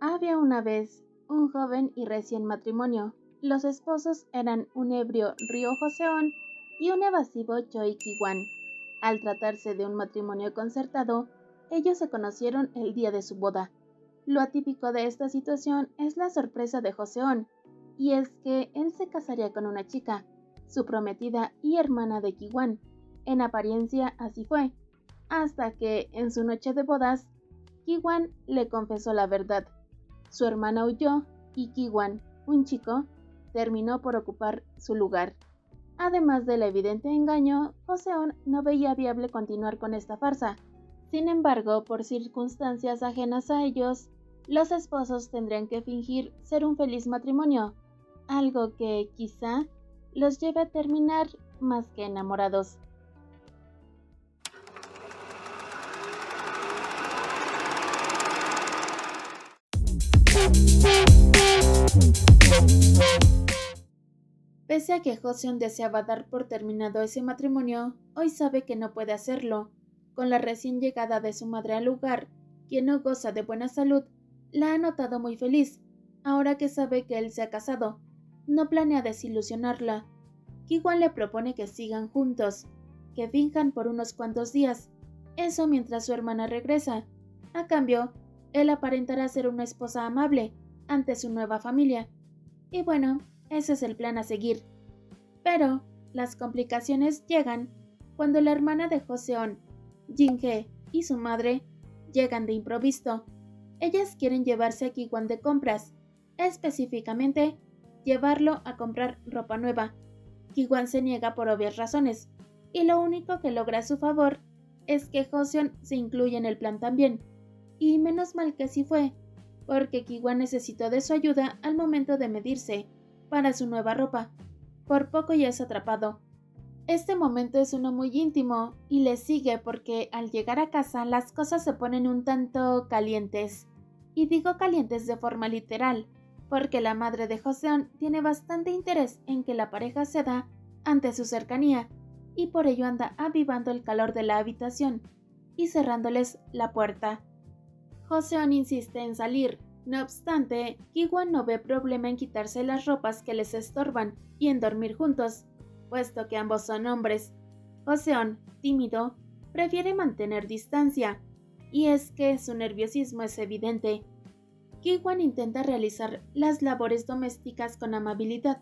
Había una vez un joven y recién matrimonio. Los esposos eran un ebrio Ryu Joseon y un evasivo Choi Kiwan. Al tratarse de un matrimonio concertado, ellos se conocieron el día de su boda. Lo atípico de esta situación es la sorpresa de Joseon, y es que él se casaría con una chica, su prometida y hermana de Kiwan. En apariencia así fue, hasta que en su noche de bodas, Kiwan le confesó la verdad. Su hermana huyó y Kiwan, un chico, terminó por ocupar su lugar. Además del evidente engaño, Joseon no veía viable continuar con esta farsa. Sin embargo, por circunstancias ajenas a ellos, los esposos tendrían que fingir ser un feliz matrimonio, algo que quizá los lleve a terminar más que enamorados. Pese a que Joseon deseaba dar por terminado ese matrimonio, hoy sabe que no puede hacerlo. Con la recién llegada de su madre al lugar, quien no goza de buena salud, la ha notado muy feliz, ahora que sabe que él se ha casado. No planea desilusionarla. Kiwan le propone que sigan juntos, que finjan por unos cuantos días, eso mientras su hermana regresa. A cambio, él aparentará ser una esposa amable ante su nueva familia. Y bueno, ese es el plan a seguir. Pero las complicaciones llegan cuando la hermana de Joseon, Jin-hee, y su madre llegan de improviso. Ellas quieren llevarse a Kiwan de compras, específicamente llevarlo a comprar ropa nueva. Kiwan se niega por obvias razones, y lo único que logra a su favor es que Joseon se incluya en el plan también. Y menos mal que así fue, porque Kiwan necesitó de su ayuda al momento de medirse para su nueva ropa. Por poco ya es atrapado. Este momento es uno muy íntimo y le sigue porque al llegar a casa las cosas se ponen un tanto calientes. Y digo calientes de forma literal, porque la madre de Joseon tiene bastante interés en que la pareja ceda ante su cercanía y por ello anda avivando el calor de la habitación y cerrándoles la puerta. Joseon insiste en salir, no obstante, Kiwan no ve problema en quitarse las ropas que les estorban y en dormir juntos, puesto que ambos son hombres. Joseon, tímido, prefiere mantener distancia, y es que su nerviosismo es evidente. Kiwan intenta realizar las labores domésticas con amabilidad,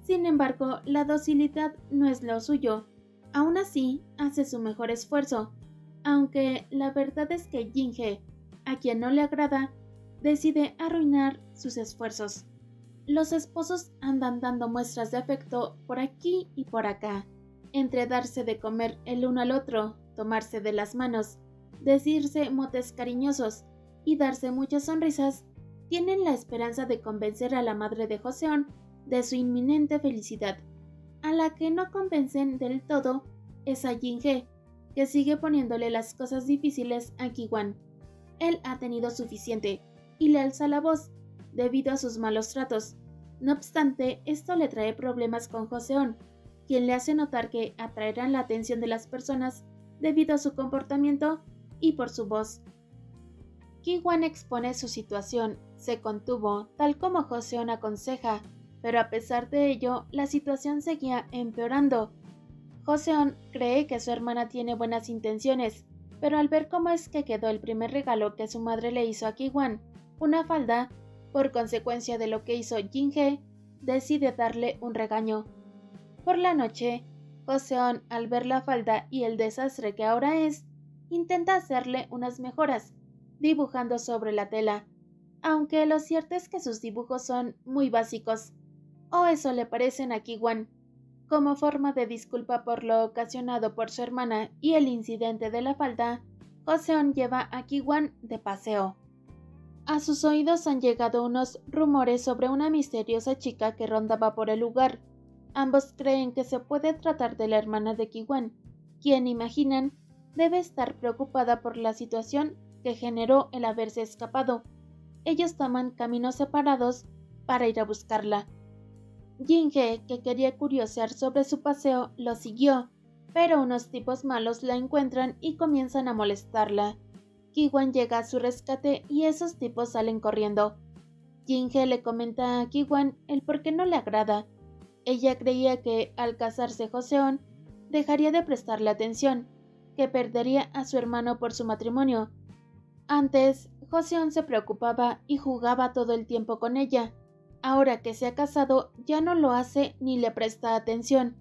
sin embargo, la docilidad no es lo suyo. Aún así, hace su mejor esfuerzo, aunque la verdad es que Jin-hee, a quien no le agrada, decide arruinar sus esfuerzos. Los esposos andan dando muestras de afecto por aquí y por acá, entre darse de comer el uno al otro, tomarse de las manos, decirse motes cariñosos y darse muchas sonrisas. Tienen la esperanza de convencer a la madre de Joseon de su inminente felicidad. A la que no convencen del todo es a Jin-hee, que sigue poniéndole las cosas difíciles a Kiwan. Él ha tenido suficiente y le alza la voz debido a sus malos tratos. No obstante, esto le trae problemas con Joseon, quien le hace notar que atraerán la atención de las personas debido a su comportamiento y por su voz. Kiwan expone su situación, se contuvo, tal como Joseon aconseja, pero a pesar de ello, la situación seguía empeorando. Joseon cree que su hermana tiene buenas intenciones, pero al ver cómo es que quedó el primer regalo que su madre le hizo a Kiwan, una falda, por consecuencia de lo que hizo Jin-hee, decide darle un regaño. Por la noche, Joseon, al ver la falda y el desastre que ahora es, intenta hacerle unas mejoras, dibujando sobre la tela, aunque lo cierto es que sus dibujos son muy básicos, o eso le parecen a Kiwan. Como forma de disculpa por lo ocasionado por su hermana y el incidente de la falda, Joseon lleva a Kiwan de paseo. A sus oídos han llegado unos rumores sobre una misteriosa chica que rondaba por el lugar. Ambos creen que se puede tratar de la hermana de Kiwan, quien imaginan debe estar preocupada por la situación que generó el haberse escapado. Ellos toman caminos separados para ir a buscarla. Jin-hee, que quería curiosear sobre su paseo, lo siguió, pero unos tipos malos la encuentran y comienzan a molestarla. Kiwan llega a su rescate y esos tipos salen corriendo. Jin-hee le comenta a Kiwan el por qué no le agrada. Ella creía que, al casarse Joseon, dejaría de prestarle atención, que perdería a su hermano por su matrimonio. Antes, Joseon se preocupaba y jugaba todo el tiempo con ella. Ahora que se ha casado, ya no lo hace ni le presta atención.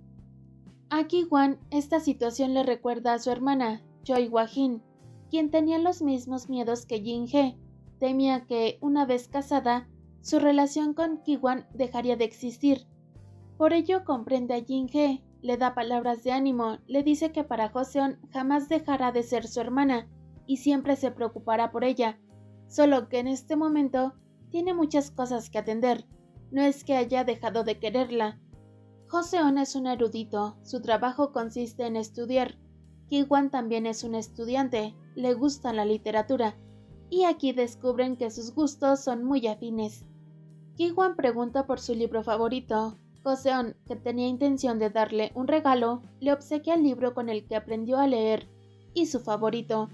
A Kiwan, esta situación le recuerda a su hermana, Choi Hwa-jin, quien tenía los mismos miedos que Jin-hee. Temía que, una vez casada, su relación con Kiwan dejaría de existir. Por ello comprende a Jin-hee, le da palabras de ánimo, le dice que para Joseon jamás dejará de ser su hermana y siempre se preocupará por ella, solo que en este momento tiene muchas cosas que atender, no es que haya dejado de quererla. Joseon es un erudito, su trabajo consiste en estudiar. Kiwan también es un estudiante, le gusta la literatura, y aquí descubren que sus gustos son muy afines. Kiwan pregunta por su libro favorito. Joseon, que tenía intención de darle un regalo, le obsequia el libro con el que aprendió a leer, y su favorito,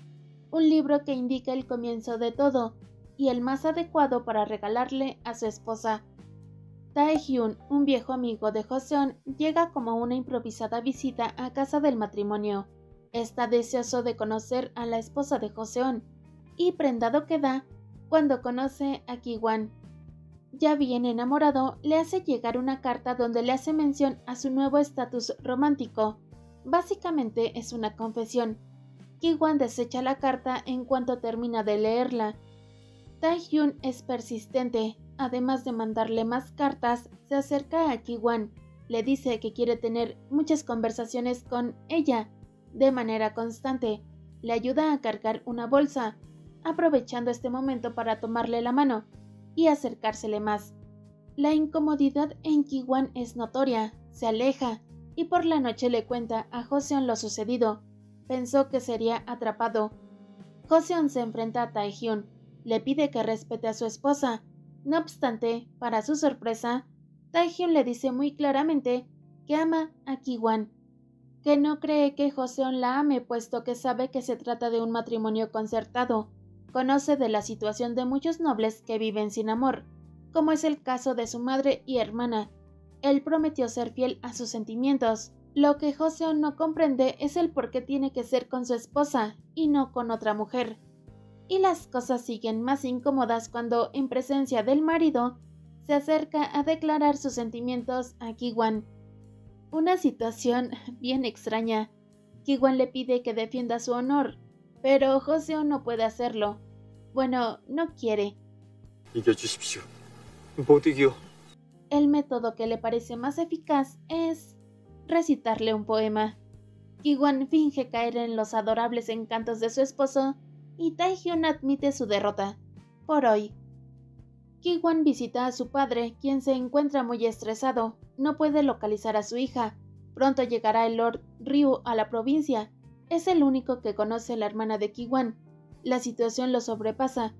un libro que indica el comienzo de todo, y el más adecuado para regalarle a su esposa. Taehyun, un viejo amigo de Joseon, llega como una improvisada visita a casa del matrimonio. Está deseoso de conocer a la esposa de Joseon, y prendado queda cuando conoce a Kiwan. Ya bien enamorado, le hace llegar una carta donde le hace mención a su nuevo estatus romántico. Básicamente es una confesión. Kiwan desecha la carta en cuanto termina de leerla. Taehyun es persistente. Además de mandarle más cartas, se acerca a Kiwan. Le dice que quiere tener muchas conversaciones con ella, de manera constante. Le ayuda a cargar una bolsa, aprovechando este momento para tomarle la mano y acercársele más. La incomodidad en Kiwan es notoria, se aleja, y por la noche le cuenta a Joseon lo sucedido. Pensó que sería atrapado. Joseon se enfrenta a Taehyun, le pide que respete a su esposa. No obstante, para su sorpresa, Taehyun le dice muy claramente que ama a Kiwan, que no cree que Joseon la ame puesto que sabe que se trata de un matrimonio concertado. Conoce de la situación de muchos nobles que viven sin amor, como es el caso de su madre y hermana. Él prometió ser fiel a sus sentimientos. Lo que Joseon no comprende es el por qué tiene que ser con su esposa y no con otra mujer. Y las cosas siguen más incómodas cuando, en presencia del marido, se acerca a declarar sus sentimientos a Kiwan. Una situación bien extraña. Kiwan le pide que defienda su honor, pero Joseon no puede hacerlo. Bueno, no quiere. El método que le parece más eficaz es recitarle un poema. Kiwan finge caer en los adorables encantos de su esposo y Taehyun admite su derrota. Por hoy. Kiwan visita a su padre, quien se encuentra muy estresado. No puede localizar a su hija. Pronto llegará el Lord Ryu a la provincia. Es el único que conoce la hermana de Kiwan. La situación lo sobrepasa,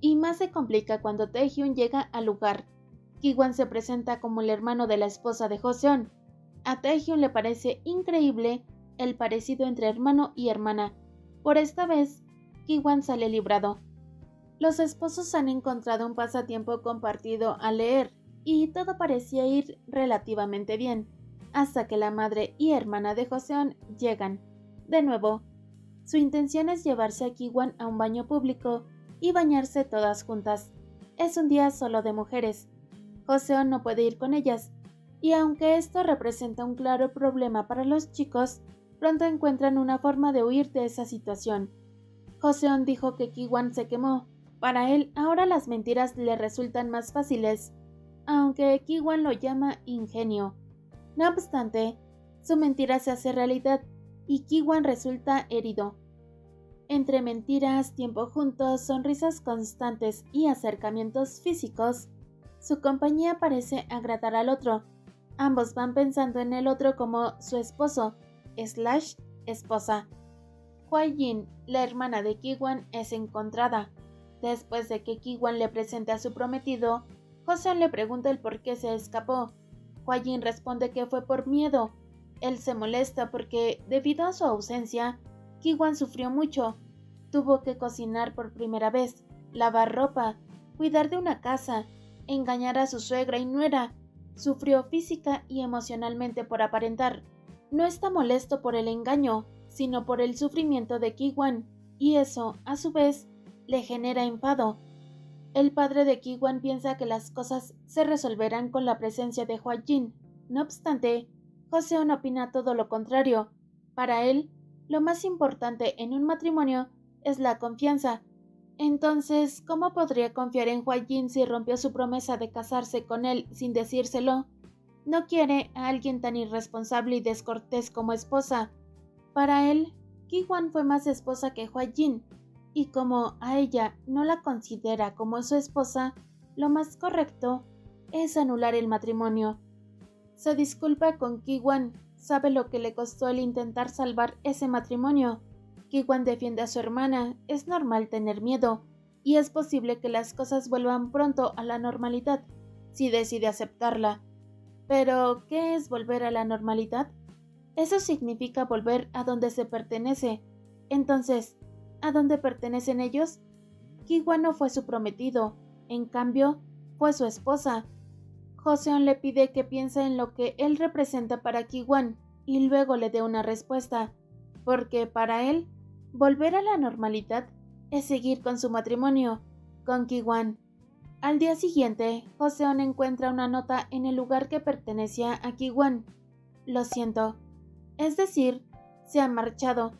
y más se complica cuando Taehyun llega al lugar. Kiwan se presenta como el hermano de la esposa de Joseon. A Taehyun le parece increíble el parecido entre hermano y hermana. Por esta vez, Kiwan sale librado. Los esposos han encontrado un pasatiempo compartido al leer, y todo parecía ir relativamente bien, hasta que la madre y hermana de Joseon llegan. De nuevo, su intención es llevarse a Kiwan a un baño público y bañarse todas juntas. Es un día solo de mujeres. Joseon no puede ir con ellas, y aunque esto representa un claro problema para los chicos, pronto encuentran una forma de huir de esa situación. Joseon dijo que Kiwan se quemó. Para él, ahora las mentiras le resultan más fáciles, aunque Kiwan lo llama ingenio. No obstante, su mentira se hace realidad y Kiwan resulta herido. Entre mentiras, tiempo juntos, sonrisas constantes y acercamientos físicos, su compañía parece agradar al otro. Ambos van pensando en el otro como su esposo / esposa. Hwa-jin, la hermana de Kiwan, es encontrada. Después de que Kiwan le presente a su prometido, Joseon le pregunta el por qué se escapó. Hwa-jin responde que fue por miedo. Él se molesta porque, debido a su ausencia, Kiwan sufrió mucho. Tuvo que cocinar por primera vez, lavar ropa, cuidar de una casa, engañar a su suegra y nuera. Sufrió física y emocionalmente por aparentar. No está molesto por el engaño, sino por el sufrimiento de Kiwan, y eso, a su vez, le genera enfado. El padre de Kiwan piensa que las cosas se resolverán con la presencia de Hwa-jin. No obstante, Joseon opina todo lo contrario. Para él, lo más importante en un matrimonio es la confianza. Entonces, ¿cómo podría confiar en Hwa-jin si rompió su promesa de casarse con él sin decírselo? No quiere a alguien tan irresponsable y descortés como esposa. Para él, Kiwan fue más esposa que Hwa-jin, y como a ella no la considera como su esposa, lo más correcto es anular el matrimonio. Se disculpa con Kiwan, sabe lo que le costó el intentar salvar ese matrimonio. Kiwan defiende a su hermana, es normal tener miedo, y es posible que las cosas vuelvan pronto a la normalidad, si decide aceptarla. Pero, ¿qué es volver a la normalidad? Eso significa volver a donde se pertenece. Entonces, ¿a dónde pertenecen ellos? Kiwan no fue su prometido, en cambio, fue su esposa. Joseon le pide que piense en lo que él representa para Kiwan, y luego le dé una respuesta, porque para él, volver a la normalidad es seguir con su matrimonio, con Kiwan. Al día siguiente, Joseon encuentra una nota en el lugar que pertenecía a Kiwan. Lo siento. Es decir, se ha marchado.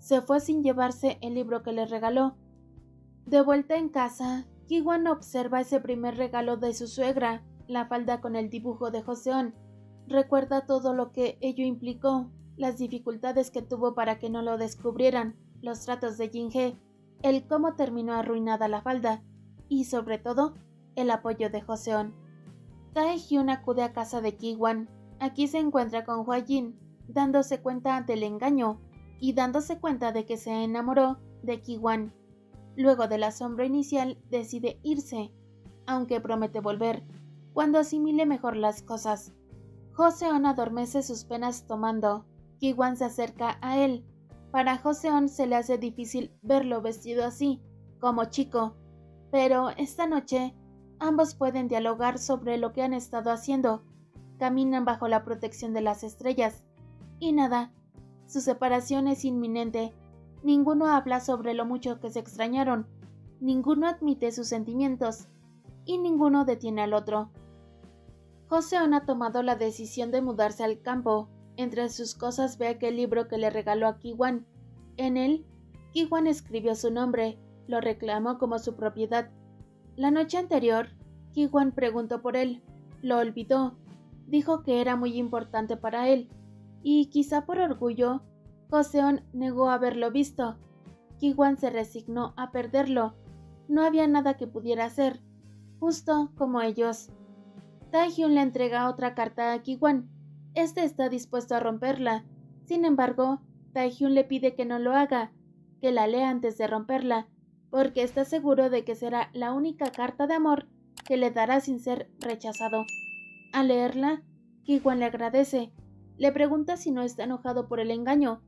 Se fue sin llevarse el libro que le regaló. De vuelta en casa, Kiwan observa ese primer regalo de su suegra, la falda con el dibujo de Joseon. Recuerda todo lo que ello implicó, las dificultades que tuvo para que no lo descubrieran, los tratos de Jin-hee, el cómo terminó arruinada la falda, y sobre todo, el apoyo de Joseon. Taehyun acude a casa de Kiwan. Aquí se encuentra con Hwa-jin, dándose cuenta del engaño, y dándose cuenta de que se enamoró de Kiwan. Luego del asombro inicial, decide irse, aunque promete volver, cuando asimile mejor las cosas. Joseon adormece sus penas tomando. Kiwan se acerca a él. Para Joseon se le hace difícil verlo vestido así, como chico, pero esta noche ambos pueden dialogar sobre lo que han estado haciendo. Caminan bajo la protección de las estrellas. Y nada, su separación es inminente. Ninguno habla sobre lo mucho que se extrañaron, ninguno admite sus sentimientos y ninguno detiene al otro. Joseon ha tomado la decisión de mudarse al campo. Entre sus cosas ve aquel libro que le regaló a Kiwan. En él, Kiwan escribió su nombre, lo reclamó como su propiedad. La noche anterior, Kiwan preguntó por él, lo olvidó, dijo que era muy importante para él, y quizá por orgullo, Joseon negó haberlo visto. Kiwan se resignó a perderlo, no había nada que pudiera hacer, justo como ellos. Taehyun le entrega otra carta a Kiwan. Este está dispuesto a romperla. Sin embargo, Taehyun le pide que no lo haga, que la lea antes de romperla, porque está seguro de que será la única carta de amor que le dará sin ser rechazado. Al leerla, Kiwan le agradece. Le pregunta si no está enojado por el engaño.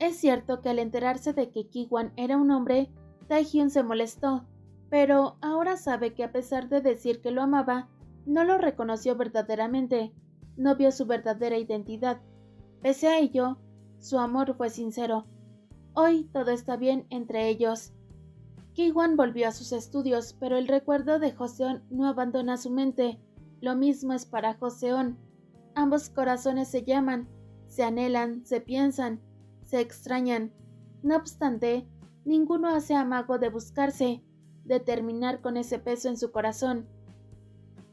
Es cierto que al enterarse de que Kiwan era un hombre, Taehyun se molestó, pero ahora sabe que a pesar de decir que lo amaba, no lo reconoció verdaderamente. No vio su verdadera identidad. Pese a ello, su amor fue sincero. Hoy todo está bien entre ellos. Kiwan volvió a sus estudios, pero el recuerdo de Joseon no abandona su mente. Lo mismo es para Joseon. Ambos corazones se llaman, se anhelan, se piensan, se extrañan. No obstante, ninguno hace amago de buscarse, de terminar con ese peso en su corazón.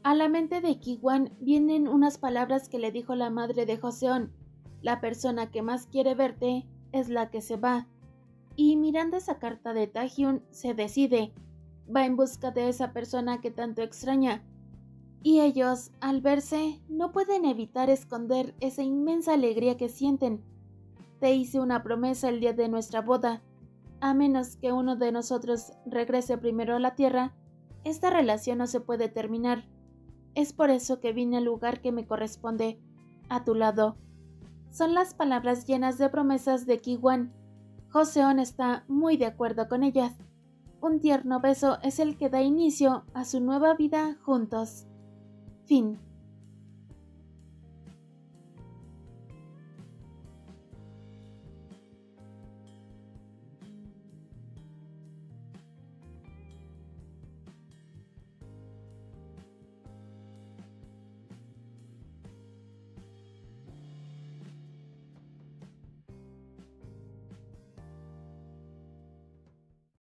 A la mente de Kiwan vienen unas palabras que le dijo la madre de Joseon. La persona que más quiere verte es la que se va. Y mirando esa carta de Taehyun, se decide. Va en busca de esa persona que tanto extraña. Y ellos, al verse, no pueden evitar esconder esa inmensa alegría que sienten. Te hice una promesa el día de nuestra boda. A menos que uno de nosotros regrese primero a la tierra, esta relación no se puede terminar. Es por eso que vine al lugar que me corresponde, a tu lado. Son las palabras llenas de promesas de Kiwan. Joseon está muy de acuerdo con ellas. Un tierno beso es el que da inicio a su nueva vida juntos. Fin.